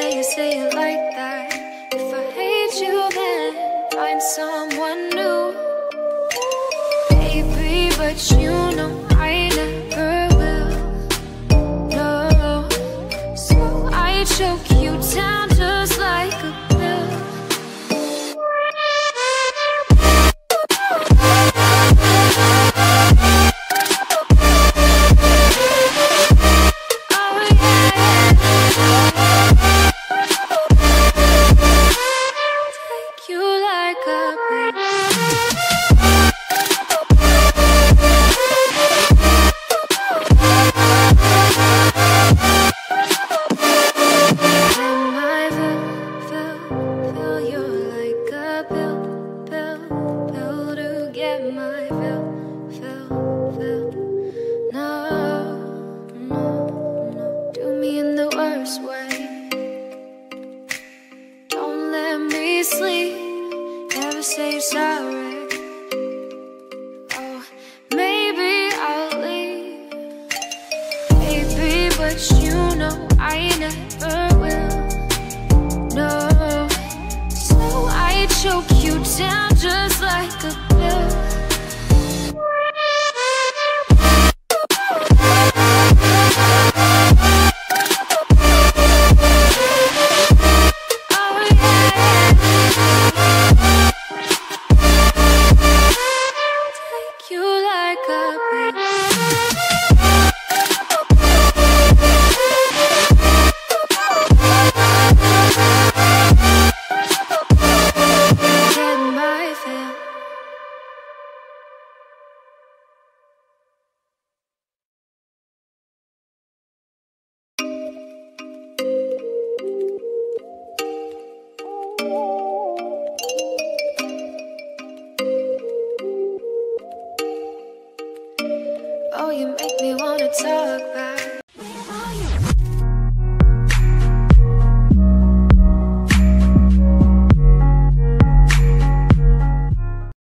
say it like that. If I hate you, then find someone new. Baby, but you know I never will. No, so I choke you down just like a talk back.